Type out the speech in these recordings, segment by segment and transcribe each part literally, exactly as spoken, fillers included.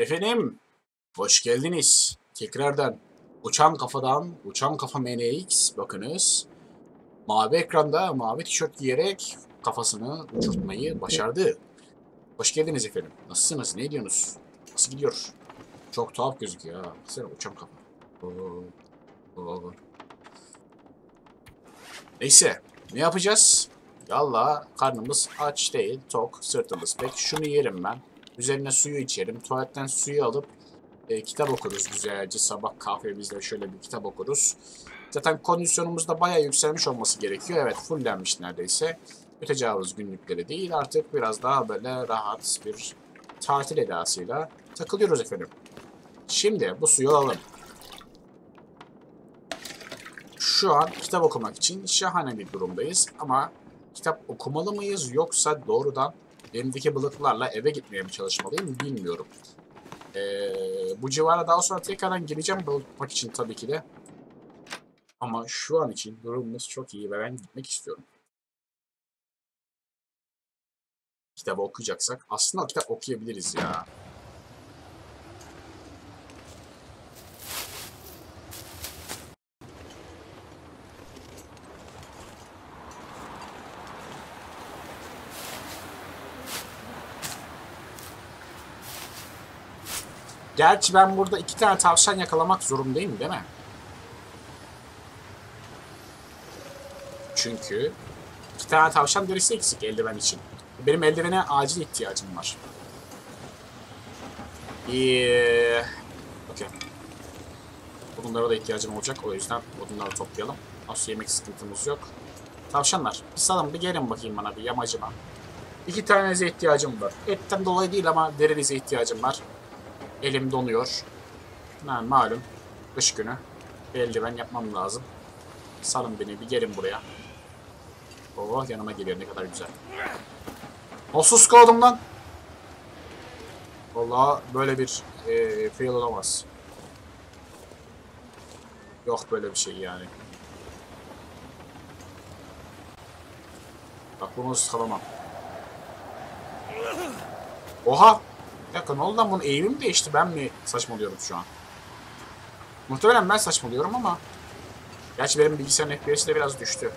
Efendim, hoş geldiniz. Tekrardan uçan kafadan, uçan kafa M N X, bakınız. Mavi ekranda mavi tişört giyerek kafasını uçurtmayı başardı. Hoş geldiniz efendim. Nasılsınız? Ne diyorsunuz? Nasıl gidiyor? Çok tuhaf gözüküyor ha. Baksana uçan kafa. Oo, oo. Neyse, ne yapacağız? Vallahi karnımız aç değil, tok, sırtımız pek. Şunu yerim ben. Üzerine suyu içerim. Tuvaletten suyu alıp e, kitap okuruz güzelce. Sabah kahvemizde şöyle bir kitap okuruz. Zaten kondisyonumuzda bayağı yükselmiş olması gerekiyor. Evet, fullenmiş neredeyse. Mütecavız günlükleri değil. Artık biraz daha böyle rahat bir tatil edasıyla takılıyoruz efendim. Şimdi bu suyu alalım. Şu an kitap okumak için şahane bir durumdayız. Ama kitap okumalı mıyız yoksa doğrudan elimdeki balıklarla eve gitmeye mi çalışmalıyım bilmiyorum. Ee, bu civara daha sonra tekrardan geleceğim balık tutmak için tabii ki de. Ama şu an için durumumuz çok iyi ve ben gitmek istiyorum. Kitabı okuyacaksak aslında kitap okuyabiliriz ya. Gerçi ben burada iki tane tavşan yakalamak zorundayım değil mi? Çünkü iki tane tavşan derisi eksik eldiven için. Benim eldivene acil ihtiyacım var. Ee, okay. Bunlara da ihtiyacım olacak. O yüzden bunları toplayalım. Asıl yemek sıkıntımız yok. Tavşanlar, salın bir gelin bakayım bana bir yamacıma. İki tanenize ihtiyacım var. Etten dolayı değil ama derinize ihtiyacım var. Elim donuyor. Yani malum kış günü. Bir eldiven yapmam lazım. Salın beni bir gelin buraya. Oo, yanıma geliyor ne kadar güzel. Nasıl sıkıldım lan? Vallahi böyle bir e, fail olamaz. Yok böyle bir şey yani. Bak bunu sıkalamam. Oha! Yakın oldu lan bunun eğimi mi değişti? Ben mi saçmalıyorum şu an? Muhtemelen ben saçmalıyorum ama gerçi benim bilgisayarın F P S'i de biraz düştü.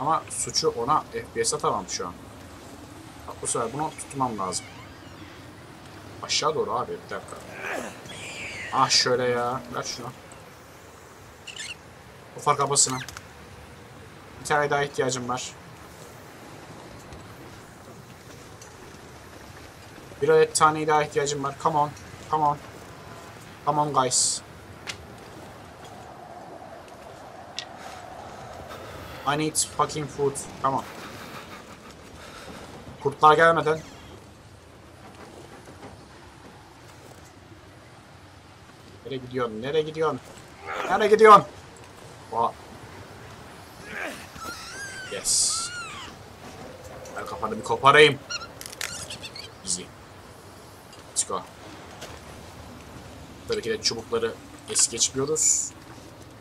Ama suçu ona F P S atamam şu an. Bak bu sefer bunu tutmam lazım. Aşağı doğru abi bir dakika. Ah şöyle ya. Ver şunu. O fark abasına. Bir tane daha ihtiyacım var. Bir adet tane daha ihtiyacım var. Come on. Come on. Come on guys. I need fucking food. Come on. Kurtlar gelmeden. Nereye gidiyorsun? Nereye gidiyorsun? Nereye gidiyorsun? Oha. Yes. Ben kafanı bir koparayım. Easy. Let's go. Tabii ki de çubukları es geçmiyoruz.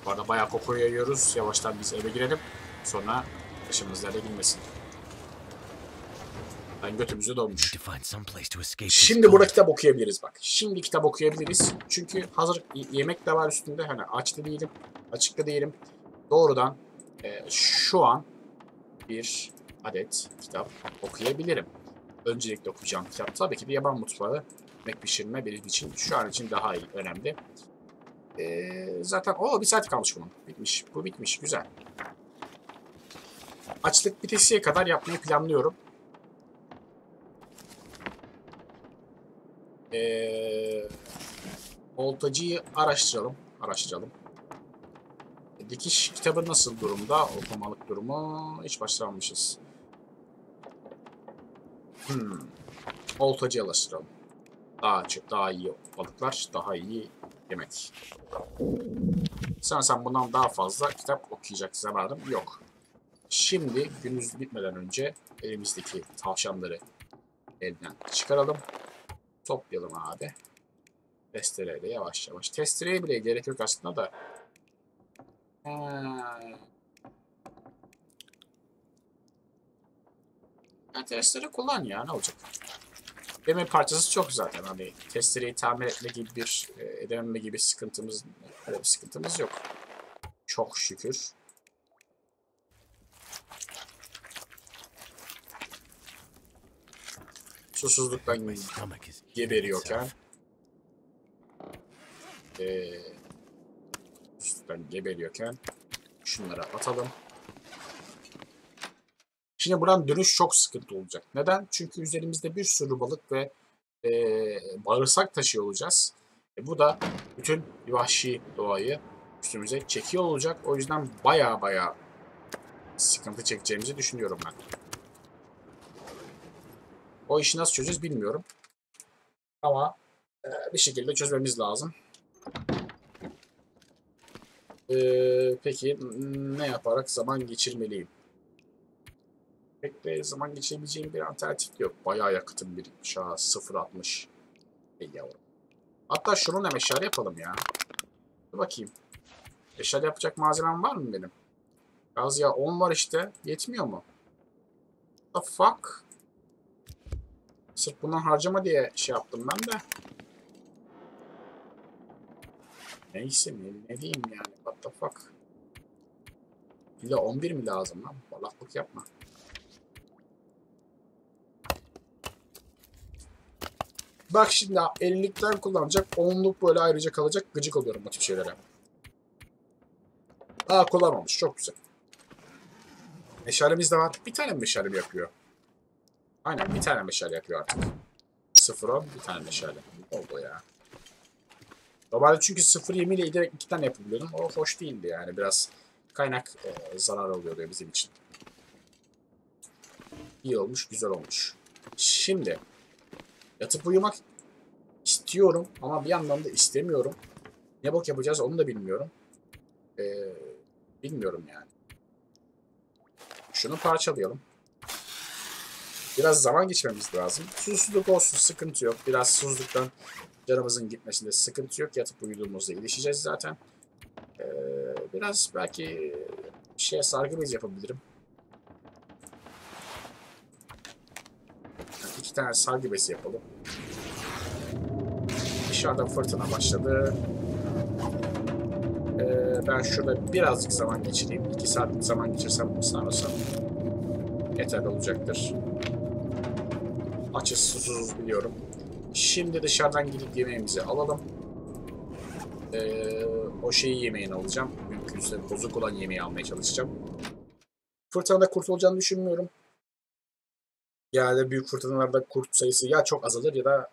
Bu arada bayağı koku yayıyoruz. Yavaştan biz eve girelim. Sonra başımız nerede girmesin. Ben götümüzü dolmuş. Şimdi burada kitap okuyabiliriz bak. Şimdi kitap okuyabiliriz. Çünkü hazır yemek de var üstünde. Hani aç da değilim. Açık da değilim. Doğrudan e, şu an bir adet kitap okuyabilirim. Öncelikle okuyacağım kitap tabii ki de yaban mutfağı. Yemek pişirme benim için şu an için daha iyi, önemli. E, zaten o bir saat kalmış bunun. Bitmiş. Bu bitmiş. Güzel. Açlık bitesiye kadar yapmayı planlıyorum. Ee, voltajı araştıralım. Araştıralım. Dikiş kitabı nasıl durumda? Okumalık durumu. Hiç başlamamışız. Hmm. Voltajı araştıralım. Daha açık, daha iyi balıklar, daha iyi yemek. Sanırsam bundan daha fazla kitap okuyacak zamanım yok. Şimdi günümüz bitmeden önce elimizdeki tavşanları elden çıkaralım. Toplayalım abi. Testereyle yavaş yavaş. Testereye bile gerek yok aslında da. Ha, testere kullan ya ne olacak. emek parçası çok zaten. Hani testereyi tamir etme gibi bir e, edememe gibi sıkıntımız öyle bir sıkıntımız yok. Çok şükür. Susuzluktan geberiyorken e, susuzluktan geberiyorken şunları atalım. Şimdi buradan dönüş çok sıkıntı olacak. Neden? Çünkü üzerimizde bir sürü balık ve e, bağırsak taşıyor olacağız. E, bu da bütün vahşi doğayı üstümüze çekiyor olacak. O yüzden baya baya sıkıntı çekeceğimizi düşünüyorum ben. O işi nasıl çözeceğiz bilmiyorum. Ama e, bir şekilde çözmemiz lazım. E, peki ne yaparak zaman geçirmeliyim? Pek de zaman geçebileceğim bir alternatif yok. Bayağı yakıtım birikmiş ha. sıfır altmış. Ey yavrum. Hatta şununla meşale yapalım ya. Dur bakayım. Meşale yapacak malzemem var mı benim? Az ya on var işte. Yetmiyor mu? What the fuck? Sırf bundan harcama diye şey yaptım ben de. Neyse ne, ne diyeyim yani. What the fuck? İlla on bir mi lazım lan? Balaklık yapma. Bak şimdi ellilikten kullanacak, onluk böyle ayrıca kalacak. Gıcık oluyorum bu tip şeylere. Aa, kullanmamış. Çok güzel. Meşalemiz de var. Bir tane meşale yakıyor. Aynen bir tane meşale yakıyor artık. sıfır on bir tane meşale. Oldu ya. Normalde çünkü sıfır yirmi ile giderek iki tane yapabiliyordum. O hoş değildi yani. Biraz kaynak e, zararı oluyordu bizim için. İyi olmuş, güzel olmuş. Şimdi... Yatıp uyumak istiyorum ama bir yandan da istemiyorum. Ne bok yapacağız onu da bilmiyorum. Ee, bilmiyorum yani. Şunu parçalayalım. Biraz zaman geçmemiz lazım. Susuzluk olsun, sıkıntı yok. Biraz susuzluktan canımızın gitmesinde sıkıntı yok. Yatıp uyuduğumuzda iyileşeceğiz zaten. Ee, biraz belki şeye sargı bezi yapabilirim. Bir tane sargı besi yapalım. Dışarıda fırtına başladı. Ee, ben şurada birazcık zaman geçireyim. iki saatlik zaman geçirsem sanırsam yeterli olacaktır. Açız, susuz biliyorum. Şimdi dışarıdan gidip yemeğimizi alalım. Ee, o şeyi yemeğini alacağım. Mümkünse bozuk olan yemeği almaya çalışacağım. Fırtınada kurtulacağını düşünmüyorum. Yani büyük fırtınalarda kurt sayısı ya çok azalır ya da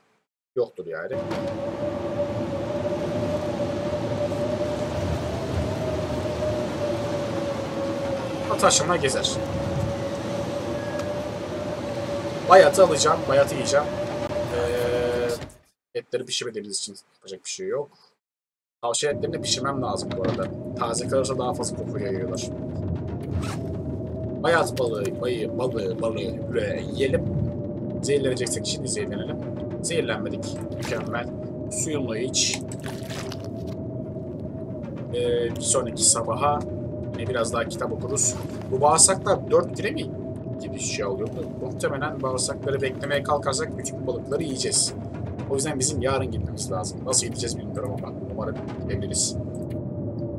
yoktur yani. Ataşına gezer. Bayatı alacağım, bayatı yiyeceğim. Ee, etleri pişirmediğimiz için yapacak bir şey yok. Tavşan etlerini pişirmem lazım bu arada. Taze kalırsa daha fazla koku yayıyorlar. Bayat balığı, bayı, balığı, balığı, balığı yiyelim. Zehirleneceksek şimdi zehirlenelim. Zehirlenmedik. Mükemmel. Suyunu iç. Ee, bir sonraki sabaha yine biraz daha kitap okuruz. Bu bağırsaklar dört lira mi gibi şey oluyordu. Muhtemelen bağırsakları beklemeye kalkarsak küçük balıkları yiyeceğiz. O yüzden bizim yarın gitmemiz lazım. Nasıl gideceğiz bilmiyorum ama umarım gidebiliriz.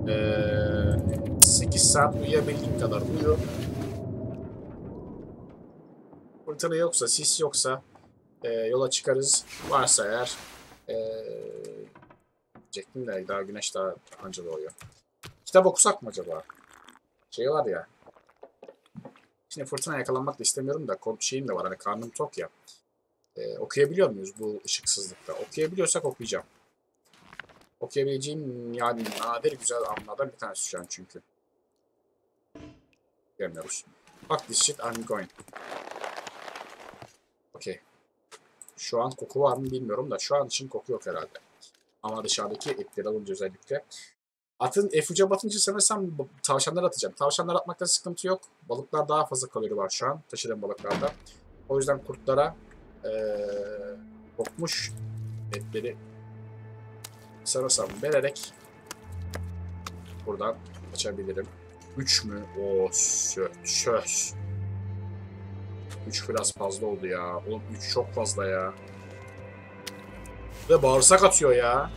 Ee, sekiz saat uyuyabildiğim kadar uyuyor. Fırtına yoksa, sis yoksa e, yola çıkarız. Varsa eğer diyecektim de daha güneş daha anca doğuyor. Kitap okusak mı acaba? Şey var ya. Şimdi fırtına yakalanmak da istemiyorum da şeyim de var. Hani karnım tok ya. E, okuyabiliyor muyuz bu ışıksızlıkta? Okuyabiliyorsak okuyacağım. Okuyabileceğim yani nadir güzel anlardan bir tanesi şu an çünkü. Görmüyoruz. Fuck this shit I'm going. Okay. Şu an koku var mı bilmiyorum da şu an için koku yok herhalde. Ama dışarıdaki etleri alınca özellikle. Atın F üç'e batınca sanırsam tavşanlar atacağım. Tavşanlar atmakta sıkıntı yok. Balıklar daha fazla kalori var şu an. Taşıdığım balıklarda. O yüzden kurtlara ee, kokmuş etleri sanırsam vererek buradan açabilirim. üç mü? O söz. üç biraz fazla oldu ya. Oğlum üç çok fazla ya. Ve bağırsak atıyor ya.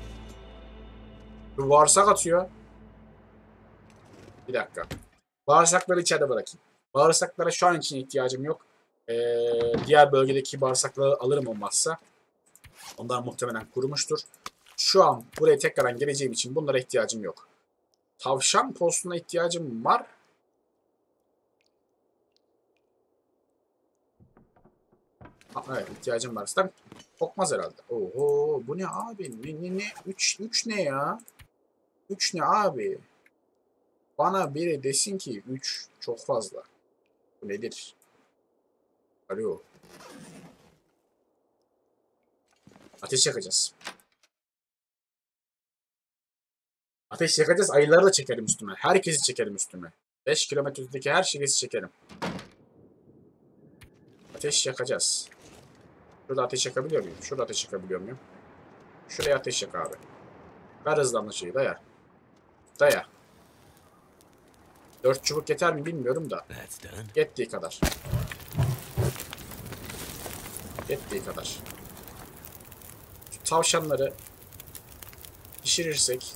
Bu bağırsak atıyor. Bir dakika. Bağırsakları içeride bırakayım. Bağırsaklara şu an için ihtiyacım yok. Ee, diğer bölgedeki bağırsakları alırım olmazsa. Onlar muhtemelen kurumuştur. Şu an buraya tekrardan geleceğim için bunlara ihtiyacım yok. Tavşan postuna ihtiyacım var. Ha, evet, ihtiyacım var. Zaten kokmaz herhalde. Oho, bu ne abi? Ne, ne, ne? Üç, üç ne ya? Üç ne abi? Bana biri desin ki üç çok fazla. Bu nedir? Alo. Ateş yakacağız. Ateş yakacağız. Ayıları da çekerim üstüme. Herkesi çekerim üstüme. beş kilometredeki her şeyi çekerim. Ateş yakacağız. Şurada ateş yakabiliyor muyum? Şurada ateş yakabiliyor muyum? Şuraya ateş yak abi. Ver hızlanma şeyi. Daya. Daya. Dört çubuk yeter mi bilmiyorum da. Yettiği kadar. Yettiği kadar. Şu tavşanları pişirirsek.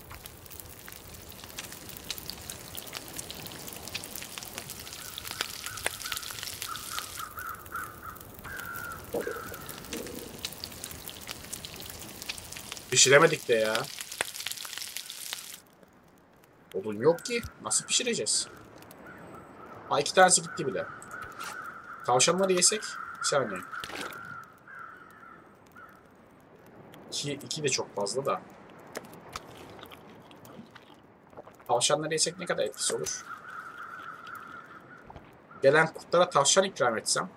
Pişiremedik de ya. Odun yok ki. Nasıl pişireceğiz? Ha, iki tanesi gitti bile. Tavşanları yesek. Bir saniye. İki, iki de çok fazla da. Tavşanları yesek ne kadar etkisi olur? Gelen kurtlara tavşan ikram etsem.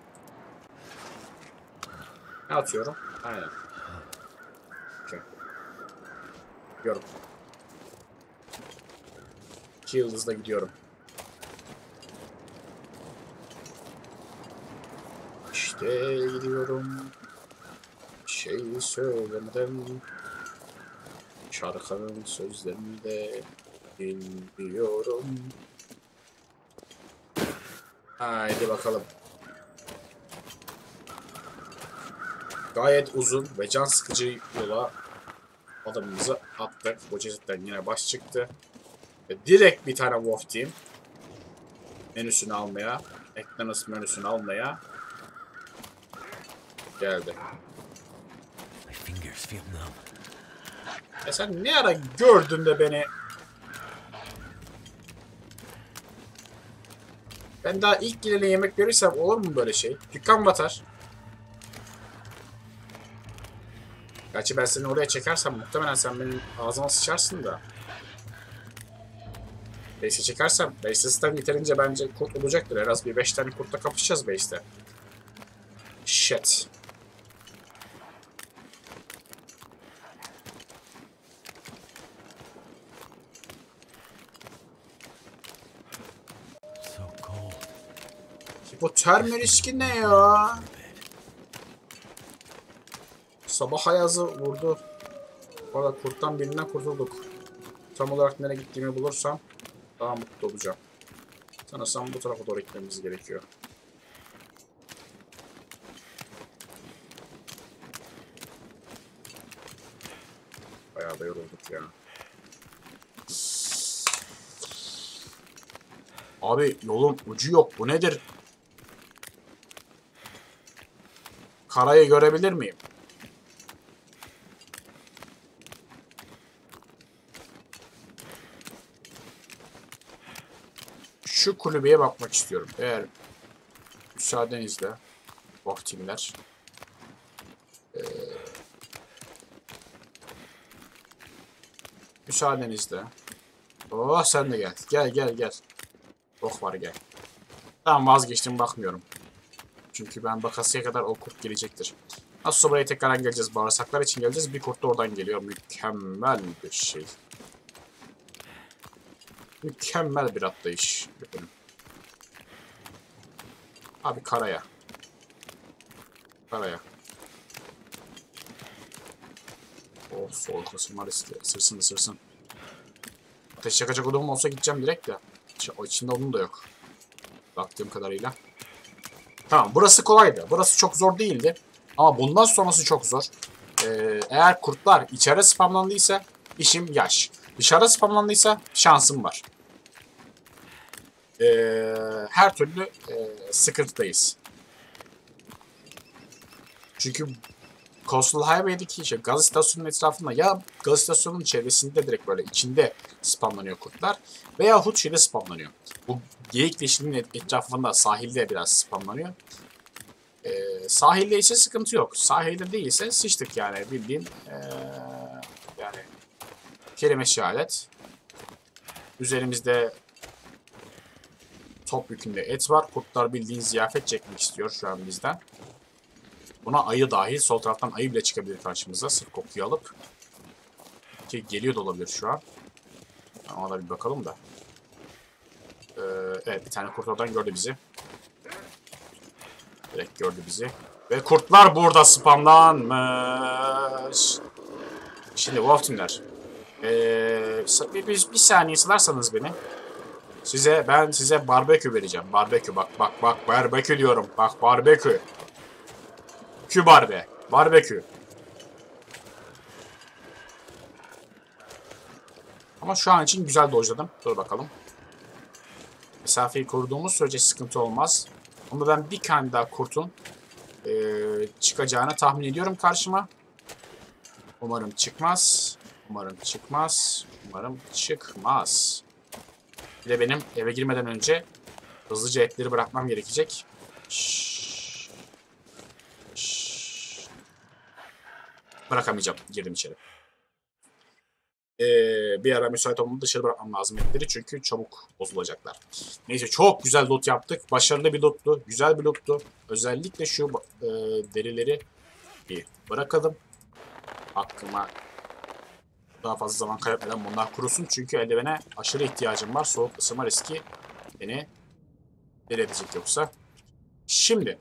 Ne atıyorum? Aynen. Okay. Yorum. İki yıldızla gidiyorum. İşte gidiyorum. Şeyi söylemeden şarkının sözlerini de bilmiyorum. Haydi bakalım. Gayet uzun ve can sıkıcı yola adamımızı attık. O cezetten yine baş çıktı. Direkt bir tane Wolfteam menüsünü almaya, McDonald's menüsünü almaya geldi. Ya sen ne ara gördün de beni? Ben daha ilk gelene yemek verirsem olur mu böyle şey? Dükkan batar. Gerçi ben seni oraya çekersem muhtemelen sen benim ağzıma sıçarsın da. Base'e çekersem, base'e sistem yeterince bence kurt olacaktır. En az bir beş tane kurtla kapışacağız base'te. Shit. Hipotermi riski ne ya? Sabah ayazı vurdu. Valla kurttan birinden kurtulduk. Tam olarak nereye gittiğimi bulursam daha mutlu olacağım. Sanırsam bu tarafa doğru gitmemiz gerekiyor. Bayağı da yorulduk ya. Abi yolun ucu yok. Bu nedir? Karayı görebilir miyim? Şu kulübeye bakmak istiyorum. Eğer müsaadenizle vaktimler. Ee, müsaadenizle. Oh sen de gel. Gel gel gel. Oh var gel. Tamam vazgeçtim bakmıyorum. Çünkü ben bakasıya kadar o kurt gelecektir. Nasıl buraya tekrar geleceğiz. Bağırsaklar için geleceğiz. Bir kurt da oradan geliyor. Mükemmel bir şey. Mükemmel bir atlayış. Abi karaya. Karaya. Oh soğuk ısırma riski. Sırsın ısırsın. Ateş yakacak odum olsa gideceğim direkt de. O içinde odun da yok. Baktığım kadarıyla. Tamam burası kolaydı. Burası çok zor değildi. Ama bundan sonrası çok zor. Ee, eğer kurtlar içeri spamlandıysa işim yaş. Dışarı spamlandıysa şansım var. Ee, her türlü e, sıkıntıdayız. Çünkü Coastal Highway'deki işte gaz istasyonunun etrafında ya gaz istasyonunun çevresinde direkt böyle içinde spamlanıyor kurtlar veya hut şeyde spamlanıyor. Bu geyik deşinin etrafında sahilde biraz spamlanıyor. Ee, sahilde ise sıkıntı yok. Sahilde değilse sıçtık yani bildiğin ee, yani kelime şehadet. Üzerimizde top yükünde et var. Kurtlar bildiğin ziyafet çekmek istiyor şu an bizden. Buna ayı dahil. Sol taraftan ayı bile çıkabilir karşımıza. Sırf kokuyu alıp. Ki geliyor da olabilir şu an. Ona da bir bakalım da. Ee, evet, bir tane kurt oradan gördü bizi. Direkt gördü bizi. Ve kurtlar burada spamlanmış. Şimdi Wolfteam'ler. Ee, bir, bir, bir saniye sılarsanız beni. Size ben size barbekü vereceğim. Barbekü bak bak bak. Barbekü diyorum. Bak barbekü. Kü barbe. Barbekü. Ama şu an için güzel dojladım. Dur bakalım. Mesafeyi koruduğumuz sürece sıkıntı olmaz. Ama ben bir tane daha kurtun e, çıkacağını tahmin ediyorum karşıma. Umarım çıkmaz. Umarım çıkmaz. Umarım çıkmaz. Bir de benim eve girmeden önce hızlıca etleri bırakmam gerekecek. Şşş. Şşş. Bırakamayacağım. Girdim içeri. Ee, bir ara müsait olmalı dışarı bırakmam lazım etleri çünkü çabuk bozulacaklar. Neyse çok güzel loot yaptık. Başarılı bir loottu. Güzel bir loottu. Özellikle şu e, derileri bir bırakalım. Aklıma daha fazla zaman kaybetmeden bunlar kurusun. Çünkü eldivene aşırı ihtiyacım var. Soğuk ısınma riski beni deli edecek yoksa. Şimdi.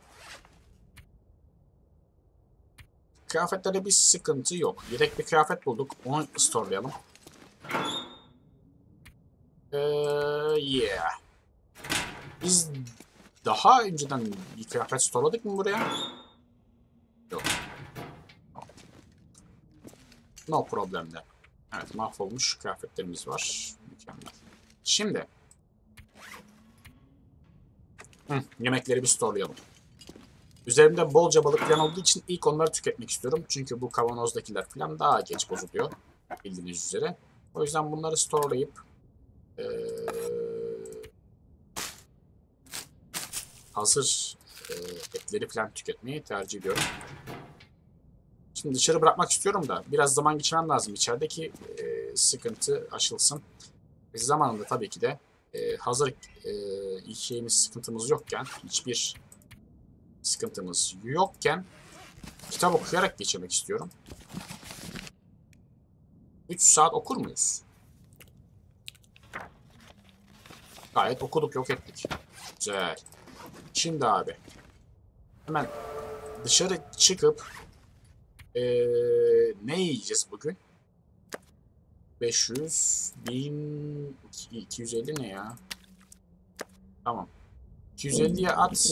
Kıyafetlerde bir sıkıntı yok. Yedek bir kıyafet bulduk. Onu storelayalım. Ee, yeah. Biz daha önceden bir kıyafet storeladık mı buraya? Yok. No problemler. Evet, mahvolmuş kıyafetlerimiz var. Mükemmel. Şimdi. Hı, yemekleri bir storelayalım. Üzerimde bolca balık falan olduğu için ilk onları tüketmek istiyorum. Çünkü bu kavanozdakiler falan daha geç bozuluyor. Bildiğiniz üzere. O yüzden bunları storelayıp ee, hazır ee, etleri falan tüketmeyi tercih ediyorum. Şimdi dışarı bırakmak istiyorum da biraz zaman geçirmem lazım. İçerideki e, sıkıntı aşılsın. Biz zamanında tabii ki de e, hazır e, şeyimiz, sıkıntımız yokken, hiçbir sıkıntımız yokken kitap okuyarak geçirmek istiyorum. üç saat okur muyuz? Gayet okuduk, yok ettik. Güzel. Şimdi abi hemen dışarı çıkıp Ee, ne yiyeceğiz bugün? beş yüz, bin, iki yüz elli ne ya? Tamam. iki yüz elli'ye at.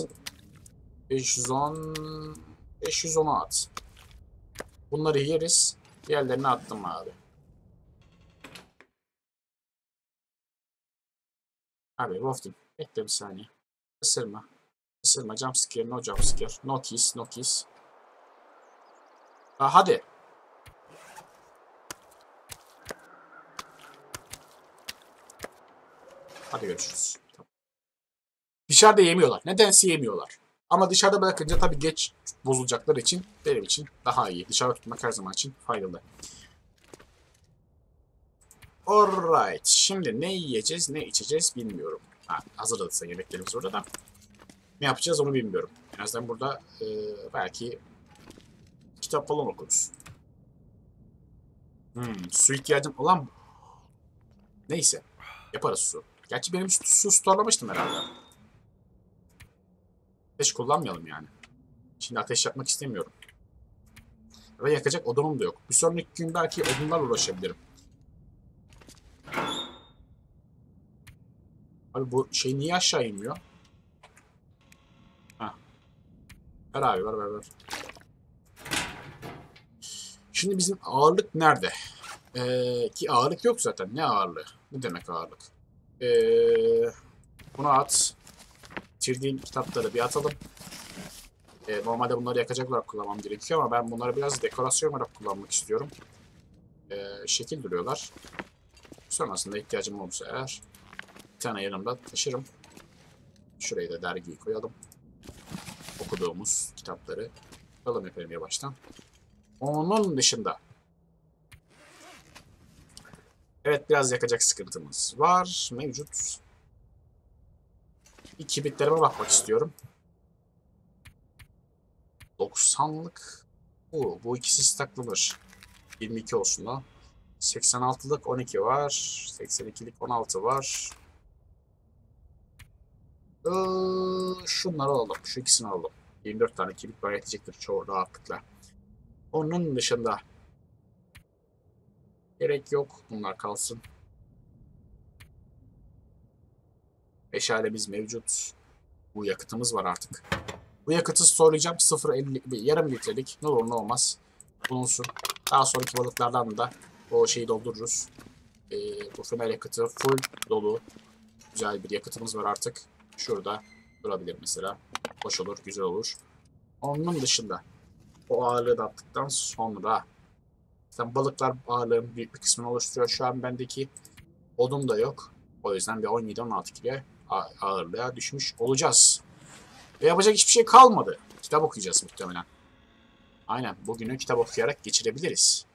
beş yüz on, beş yüz on'a at. Bunları yeriz. Diğerlerini attım abi. Abi Wolfteam. Bekle bir saniye. Isırma. Isırma. Jumpscare. No jumpscare. No kiss. No kiss. Ha, hadi. Hadi görüşürüz. Tamam. Dışarıda yemiyorlar. Nedense yemiyorlar. Ama dışarıda bırakınca tabii geç bozulacakları için benim için daha iyi. Dışarıda tutmak her zaman için faydalı. Alright. Şimdi ne yiyeceğiz ne içeceğiz bilmiyorum. Ha, hazırladıysa yemeklerimiz orada da. Ne yapacağız onu bilmiyorum. En azından burada e, belki kitap falan okuruz. Hmm, su ihtiyacım olan bu. Neyse. Yaparız su. Gerçi benim su, su storlamıştım herhalde. Ateş kullanmayalım yani. Şimdi ateş yapmak istemiyorum. Ve yakacak odunum da yok. Bir sonraki gün belki odunlarla uğraşabilirim. Abi bu şey niye aşağı inmiyor? Heh. Ver abi, ver ver ver. Şimdi bizim ağırlık nerede? Ee, ki ağırlık yok zaten. Ne ağırlığı? Ne demek ağırlık? Ee, bunu at. Bitirdiğim kitapları bir atalım. Ee, normalde bunları yakacak olarak kullanmam gerekiyor ama ben bunları biraz dekorasyon olarak kullanmak istiyorum. Ee, şekil duruyorlar. Sonrasında ihtiyacım olursa eğer bir tane yanımda taşırım. Şuraya da dergiyi koyalım. Okuduğumuz kitapları alalım efendim yavaştan. Onun dışında. Evet, biraz yakacak sıkıntımız var. Mevcut. Bir kibritlerime bakmak istiyorum. doksanlık. Bu, bu ikisi staklanır. yirmi iki olsun da. seksen altılık on iki var. seksen ikilik on altı var. Ee, şunları alalım. Şu ikisini alalım. yirmi dört tane kibrit bana yetecektir çoğu rahatlıkla. Onun dışında gerek yok. Bunlar kalsın. Meşalemiz mevcut. Bu yakıtımız var artık. Bu yakıtı soylayacağım. sıfır elli yarım litrelik. Ne olur ne olmaz. Bulunsun. Daha sonraki balıklardan da o şeyi doldururuz. Ee, bu femel yakıtı full dolu. Güzel bir yakıtımız var artık. Şurada durabilir mesela. Hoş olur. Güzel olur. Onun dışında o ağırlığı da attıktan sonra zaten balıklar ağırlığın büyük bir kısmını oluşturuyor. Şu an bendeki odun da yok. O yüzden bir on yedi on altı kilo ağırlığa düşmüş olacağız. Ve yapacak hiçbir şey kalmadı. Kitap okuyacağız muhtemelen. Aynen. Bugünü kitap okuyarak geçirebiliriz.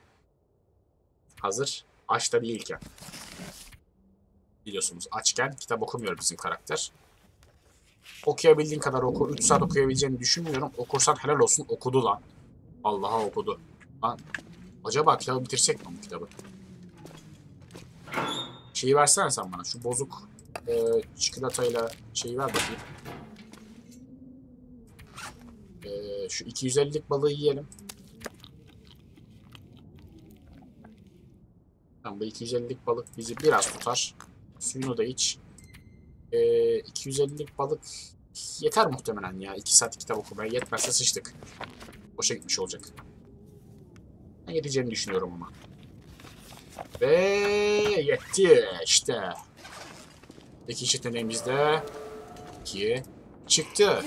Hazır. Aç da değilken. Biliyorsunuz açken kitap okumuyor bizim karakter. Okuyabildiğin kadar oku. üç saat okuyabileceğini düşünmüyorum. Okursan helal olsun. Okudu lan. Allah'a okudu. Lan. Acaba kitabı bitirsek mi bu kitabı? Şeyi versene sen bana. Şu bozuk e, çikolatayla şeyi ver bakayım. E, şu iki yüz ellilik balığı yiyelim. Tamam, bu iki yüz ellilik balık bizi biraz tutar. Suyunu da iç. E, iki yüz ellilik balık yeter muhtemelen ya. iki saat kitap okumaya yetmezse sıçtık. Boşa gitmiş olacak. Ben yeteceğini düşünüyorum ama. Ve yetti işte. İkinci yeteneğimiz de ikiye çıktı.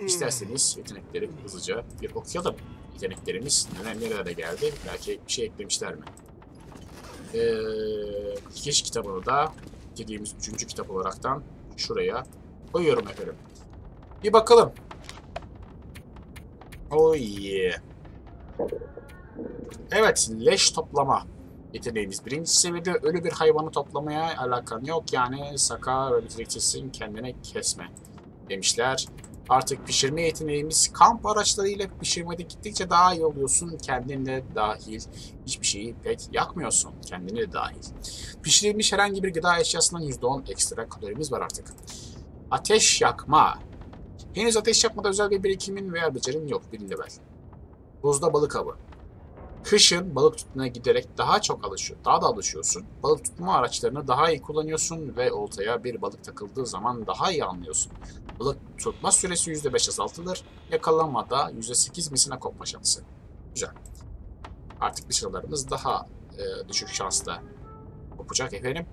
İsterseniz yetenekleri hızlıca bir okuyalım. Yeteneklerimiz nerelere geldi? Belki bir şey eklemişler mi? Ee, Keşif kitabını da dediğimiz üçüncü kitap olaraktan şuraya koyuyorum efendim. Bir bakalım. Oh yeah. Evet, leş toplama yeteneğimiz birinci seviyede. Ölü bir hayvanı toplamaya alakan yok, yani sakar öldürücüsün kendine kesme demişler. Artık pişirme yeteneğimiz, kamp araçlarıyla pişirmede gittikçe daha iyi oluyorsun, kendinle dahil hiçbir şeyi pek yakmıyorsun, kendine de dahil. Pişirilmiş herhangi bir gıda eşyasından yüzde on ekstra kalorimiz var artık. Ateş yakma, henüz ateş yakmada özel bir birikimin veya becerin yok, bir level. Buzda balık avı. Kışın balık tutmaya giderek daha çok alışıyor, daha da alışıyorsun. Balık tutma araçlarını daha iyi kullanıyorsun ve oltaya bir balık takıldığı zaman daha iyi anlıyorsun. Balık tutma süresi yüzde beş azaltılır. Yakalamada yüzde sekiz misine kopma şansı. Güzel. Artık dışarılarımız daha e, düşük şansla kopacak efendim.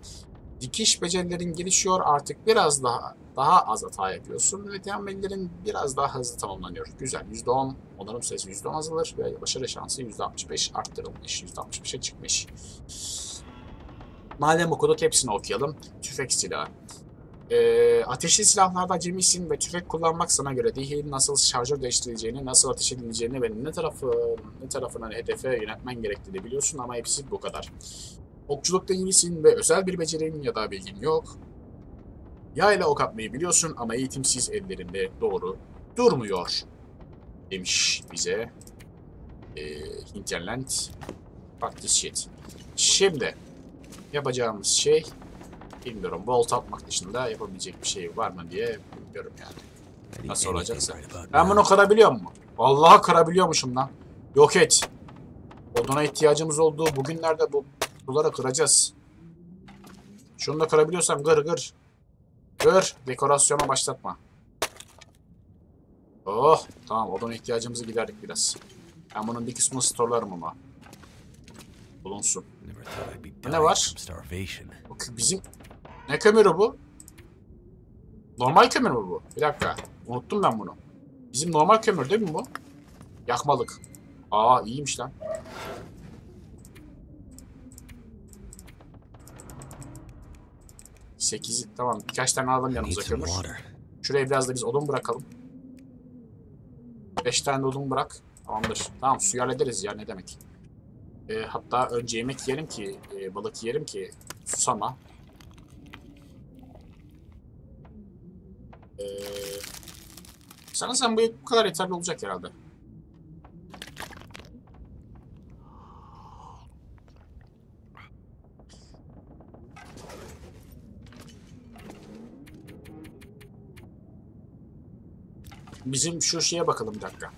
Dikiş becerilerin gelişiyor. Artık biraz daha daha az hata yapıyorsun ve temellerin biraz daha hızlı tamamlanıyor. Güzel. yüzde on onarım sayısı yüzde on azalır ve başarı şansı yüzde altmış beş arttırılmış. yüzde altmış beşe çıkmış. Madem okuduk hepsini okuyalım. Tüfek silahı. E, ateşli silahlarda cemisin ve tüfek kullanmak sana göre değil. Nasıl şarjör değiştirileceğini, nasıl ateş edileceğini ve ne tarafı, ne tarafına hedefe yönetmen gerektiğini biliyorsun ama hepsi bu kadar. Okçulukta yenisin ve özel bir becerin ya da bilgin yok. Yayla ok atmayı biliyorsun ama eğitimsiz ellerinde doğru durmuyor demiş bize e, Hinterland Practice Sheet. Şimdi yapacağımız şey bilmiyorum, bolt atmak dışında yapabilecek bir şey var mı diye bilmiyorum yani. Nasıl olacaksa. Ben bunu kırabiliyor muyum? Vallahi kırabiliyormuşum lan. Yok et. Oduna ihtiyacımız oldu. Bugünlerde bu bunları kıracağız. Şunu da kırabiliyorsam gır gır. Gır. Dekorasyona başlatma. Oh. Tamam. Odun ihtiyacımızı giderdik biraz. Ben bunun bir kısmını storlarım ama. bulunsun. Ne var? Bakın bizim... Ne kömürü bu? Normal kömür mü bu? Bir dakika. Unuttum ben bunu. Bizim normal kömür değil mi bu? Yakmalık. Aa iyiymiş lan. sekiz. Tamam. Birkaç tane alalım yanımıza kömür. Şuraya biraz da biz odun bırakalım. beş tane odun bırak. Tamamdır. Tamam suyu hallederiz ya ne demek. E, hatta önce yemek yerim ki e, balık yerim ki susama. E, sana sen bu, bu kadar yeterli olacak herhalde. Bizim şu şeye bakalım bir dakika.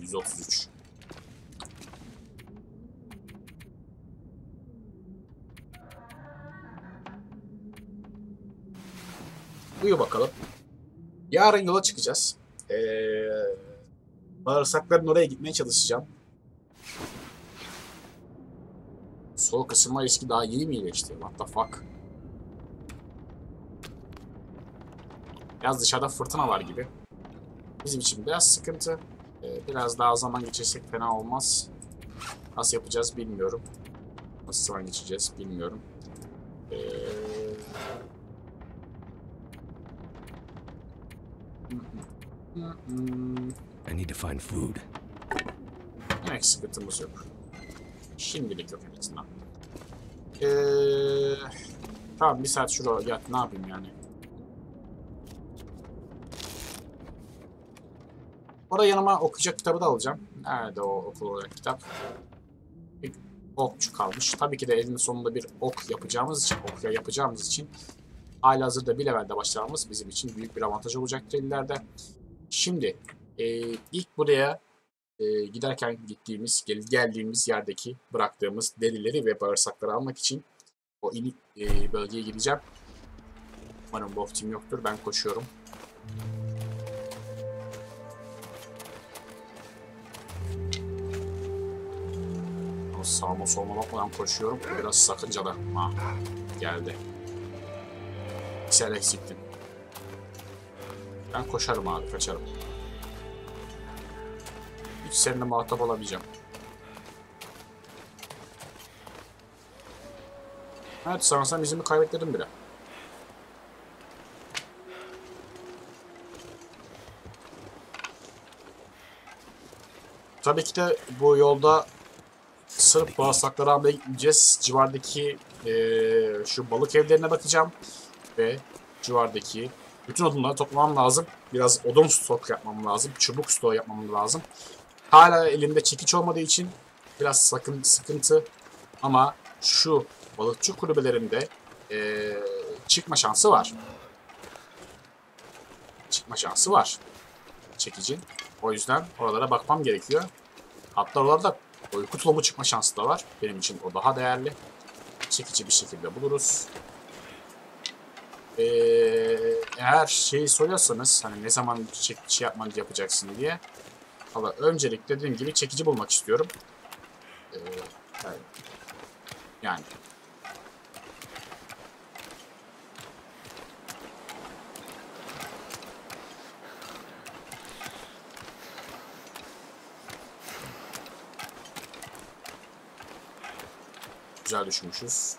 yüz otuz üç. Uyu bakalım. Yarın yola çıkacağız. Ee, bağırsakların oraya gitmeye çalışacağım. Soğuk ısınma riski daha yeni mi iyileşti? What the fuck? Biraz dışarıda fırtına var gibi. Bizim için biraz sıkıntı. Ee, biraz daha zaman geçirsek fena olmaz. Nasıl yapacağız bilmiyorum. Nasıl zaman geçeceğiz bilmiyorum. Ee... I need to find food. Demek sıkıntımız yok. Şimdilik yok en azından. Ee... Tamam bir saat şuraya yat ne yapayım yani. Orada yanıma okuyacak kitabı da alacağım. Nerede o okul olarak kitap? Bir okçu kalmış. Tabii ki de elinin sonunda bir ok yapacağımız için, okya yapacağımız için halihazırda bir levelde başlamamız bizim için büyük bir avantaj olacaktır ileride. Şimdi e, ilk buraya e, giderken gittiğimiz, gel geldiğimiz yerdeki bıraktığımız derileri ve bağırsakları almak için o inik e, bölgeye gideceğim. Umarım Wolfteam yoktur. Ben koşuyorum. Sağma solma bakmadan koşuyorum. Biraz sakıncalı. Ha, geldi. Sen eksiktin. Ben koşarım abi, kaçarım. Hiç seninle muhatap olamayacağım. Evet, sanırsam izimi kaybettirdim bile. Tabii ki de bu yolda sırf bağırsakları almaya gideceğiz. Civardaki e, şu balık evlerine bakacağım. Ve civardaki bütün odunları toplamam lazım. Biraz odun stok yapmam lazım. Çubuk stok yapmam lazım. Hala elimde çekiç olmadığı için biraz sakın, sıkıntı. Ama şu balıkçı kulübelerinde e, çıkma şansı var. Çıkma şansı var. Çekicin. O yüzden oralara bakmam gerekiyor. Hatta oralarda uyku tulumu çıkma şansı da var. Benim için o daha değerli. Çekici bir şekilde buluruz. Ee, eğer şeyi soruyorsanız hani ne zaman çekici yapmanı yapacaksın diye. Valla öncelikle dediğim gibi çekici bulmak istiyorum. Ee, yani. Güzel düşünmüşüz.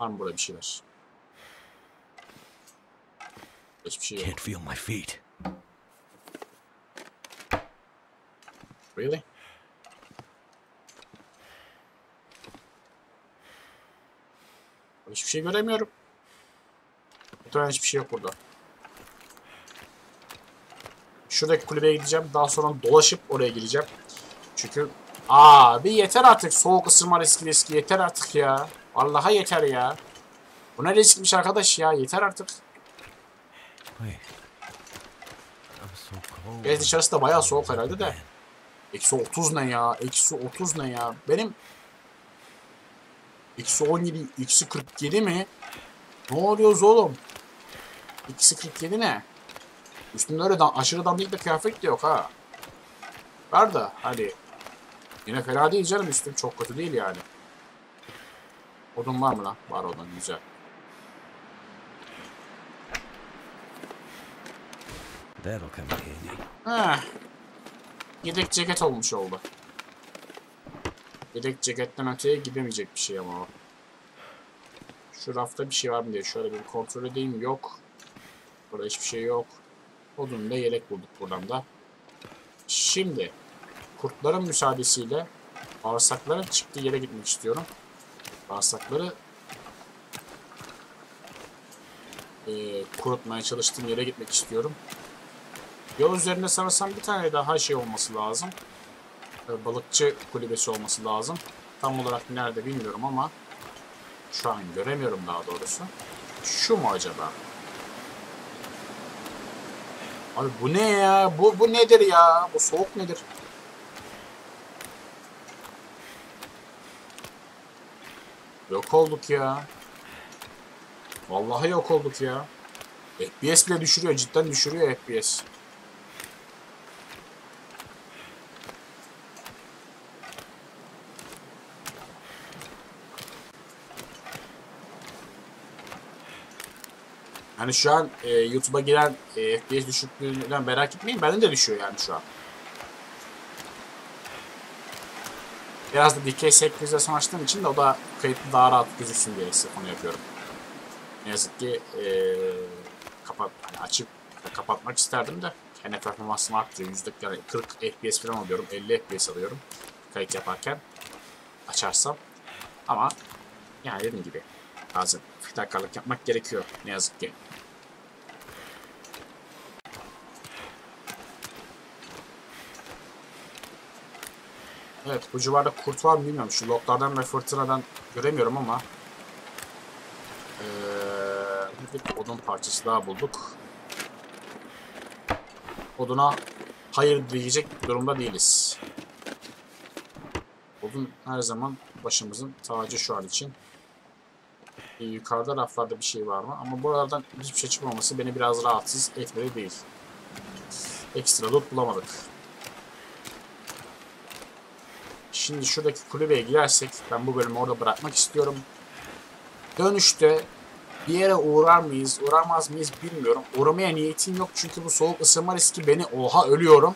Var mı burada bir şeyler? Hiçbir şey yok. Really? Hiçbir şey göremiyorum. Hiçbir şey yok burada. Şuradaki kulübeye gideceğim. Daha sonra dolaşıp oraya gireceğim. Çünkü abi yeter artık. Soğuk ısırma riski riski yeter artık ya. Allah'a yeter ya. Bu ne riskmiş arkadaş ya. Yeter artık. Evet dışarısı da bayağı soğuk herhalde de. Eksi otuz ne ya? Eksi otuz ne ya? Benim eksi on yedi, eksi kırk yedi mi? Ne oluyoruz oğlum? Eksi kırk yedi ne? Üstünde öyle da aşırı dandik bir kıyafet de yok ha. Var da hadi. Yine fena değil canım, üstüm çok kötü değil yani. Odun var mı lan? Var odun, güzel. Heh. Yedek ceket olmuş oldu. Yedek ceketten öteye gidemeyecek bir şey ama o. Şu rafta bir şey var mı diye şöyle bir kontrol edeyim. Yok. Burada hiçbir şey yok. Odun ve yelek bulduk buradan da. Şimdi kurtların müsaadesiyle bağırsakların çıktığı yere gitmek istiyorum. Bağırsakları e, kurutmaya çalıştığım yere gitmek istiyorum. Yol üzerinde sanırsam bir tane daha şey olması lazım. E, balıkçı kulübesi olması lazım. Tam olarak nerede bilmiyorum ama şu an göremiyorum daha doğrusu. Şu mu acaba? Abi bu ne ya? Bu, bu nedir ya? Bu soğuk nedir? Yok olduk ya. Vallahi yok olduk ya. F P S bile düşürüyor. Cidden düşürüyor F P S. Hani şu an e, YouTube'a giren e, F P S düşüklüğünden merak etmeyin. Bende de düşüyor yani şu an. Biraz da D K sekiz yüz'e son açtığım için de o da kayıtlı daha rahat gözüksün diye size konu yapıyorum. Ne yazık ki ee, kapat, hani açıp kapatmak isterdim de kendi performansımı arttırıyor. Yani kırk F P S falan alıyorum, elli F P S alıyorum kayıt yaparken açarsam. Ama yani dediğim gibi bazen fidakarlık yapmak gerekiyor ne yazık ki. Evet, bu civarda kurt var mı bilmiyorum. Şu loklardan ve fırtınadan göremiyorum ama ee, bir odun parçası daha bulduk. Oduna hayır diyecek durumda değiliz. Odun her zaman başımızın tacı şu an için. Ee, yukarıda raflarda bir şey var mı? Ama buralardan hiçbir şey çıkmaması beni biraz rahatsız etmedi değil. Ekstra loot bulamadık. Şimdi şuradaki kulübeye girersek ben bu bölümü orada bırakmak istiyorum. Dönüşte bir yere uğrar mıyız, uğramaz mıyız bilmiyorum. Uğramaya niyetim yok çünkü bu soğuk ısınma riski beni, oha ölüyorum.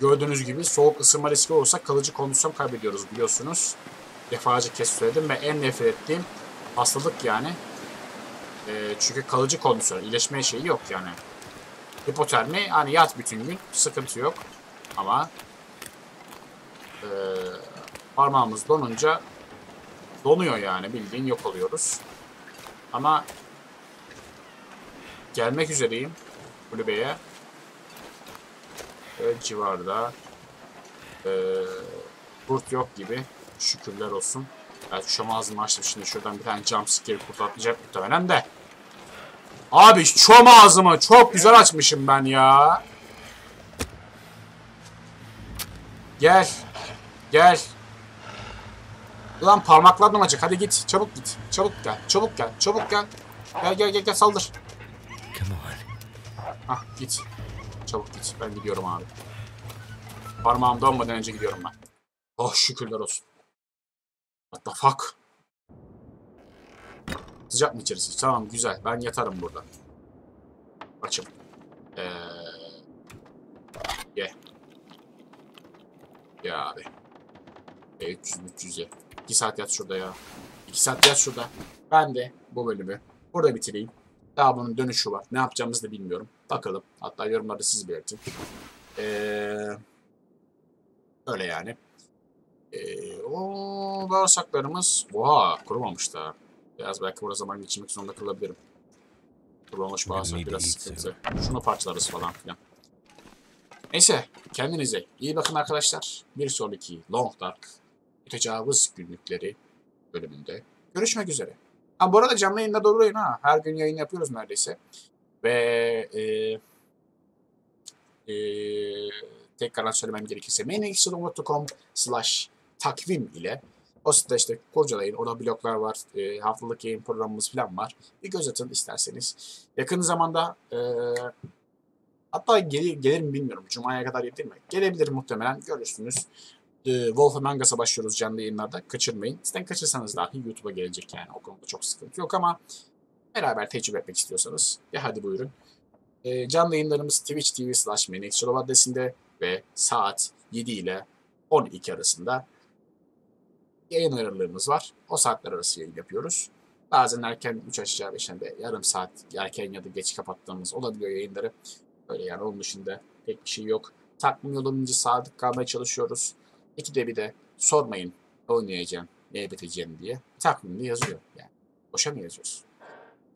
Gördüğünüz gibi soğuk ısınma riski olursa kalıcı kondisyon kaybediyoruz biliyorsunuz. Defalarca kez söyledim ve en nefret ettiğim hastalık yani. E, çünkü kalıcı kondisyon, iyileşme şeyi yok yani. Hipotermi, hani yat bütün gün, sıkıntı yok. Ama e, parmağımız donunca donuyor yani, bildiğin yok oluyoruz. Ama gelmek üzereyim kulübeye. Evet, civarda e, kurt yok gibi, şükürler olsun. Yani şu an ağzımı açtım, şimdi şuradan bir tane jumpscare kurt atlayacak muhtemelen de. Abi çom ağzımı çok güzel açmışım ben ya. Gel. Gel. Ulan parmaklar donacak. Hadi git. Çabuk git. Çabuk gel. Çabuk gel. Çabuk gel. Gel gel gel, gel saldır. Hah git. Çabuk git. Ben gidiyorum abi. Parmağım donmadan önce gidiyorum ben. Oh şükürler olsun. What the fuck? Sıcak mı içerisi? Tamam güzel. Ben yatarım burada. Açım. Eee. Ye. Yeah. Ya abi. üç yüz üç yüz. iki saat yat şurada ya. iki saat yat şurada. Ben de bu bölümü burada bitireyim. Daha bunun dönüşü var. Ne yapacağımızı da bilmiyorum. Bakalım. Hatta yorumlarda siz belirtin. Ee, öyle yani. Ee, o bağırsaklarımız. Oha kurumamış da. Biraz belki burada zaman geçirmek zorunda kalabilirim. Kurulmuş bağırsak biraz sıkıntı. Şunu parçalarız falan filan. Neyse, kendinize iyi bakın arkadaşlar. Bir sonraki Long Dark Mütecavız Günlükleri bölümünde görüşmek üzere. Ha, bu arada canlı yayında doğruyun ha. Her gün yayın yapıyoruz neredeyse. Ve e, e, tekrar söylemem gerekirse m n x shadow nokta com slash takvim ile O siteşte kurcalayın. Orada bloglar var. E, haftalık yayın programımız falan var. Bir göz atın isterseniz. Yakın zamanda e, hatta gelir, gelir mi bilmiyorum. Cuma'ya kadar gelir mi? Gelebilir muhtemelen. Görürsünüz. E, Wolfteam Mangas'a başlıyoruz canlı yayınlarda. Kaçırmayın. Sizden kaçırsanız dahi YouTube'a gelecek yani. O konuda çok sıkıntı yok ama beraber tecrübe etmek istiyorsanız ya hadi buyurun. E, canlı yayınlarımız twitch nokta tv slash m n x club adresinde ve saat yedi ile on iki arasında yayın aralarımız var. O saatler arası yayın yapıyoruz. Bazen erken üç aşağı beşten de yarım saat erken ya da geç kapattığımız olabiliyor yayınları. Böyle yani onun dışında pek bir şey yok. Takvim yolunca sadık kalmaya çalışıyoruz. İkide bir de sormayın oynayacağım, neye biteceğim diye. Takvimde yazıyor yani. Boşa mı yazıyoruz?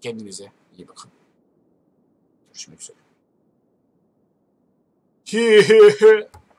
Kendinize iyi bakın. Görüşmek üzere.